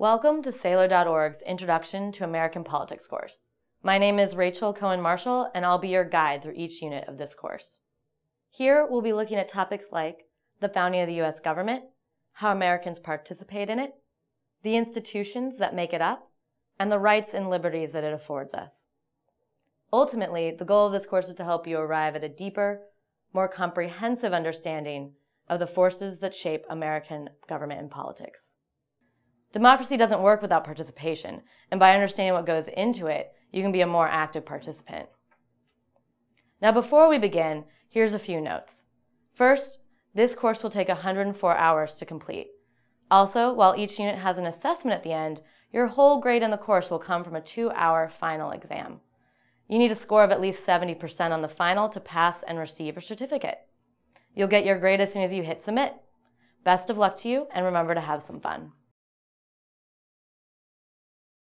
Welcome to Saylor.org's Introduction to American Politics course. My name is Rachel Cohen Marshall, and I'll be your guide through each unit of this course. Here, we'll be looking at topics like the founding of the U.S. government, how Americans participate in it, the institutions that make it up, and the rights and liberties that it affords us. Ultimately, the goal of this course is to help you arrive at a deeper, more comprehensive understanding of the forces that shape American government and politics. Democracy doesn't work without participation, and by understanding what goes into it, you can be a more active participant. Now, before we begin, here's a few notes. First, this course will take 104 hours to complete. Also, while each unit has an assessment at the end, your whole grade in the course will come from a 2-hour final exam. You need a score of at least 70% on the final to pass and receive a certificate. You'll get your grade as soon as you hit submit. Best of luck to you, and remember to have some fun.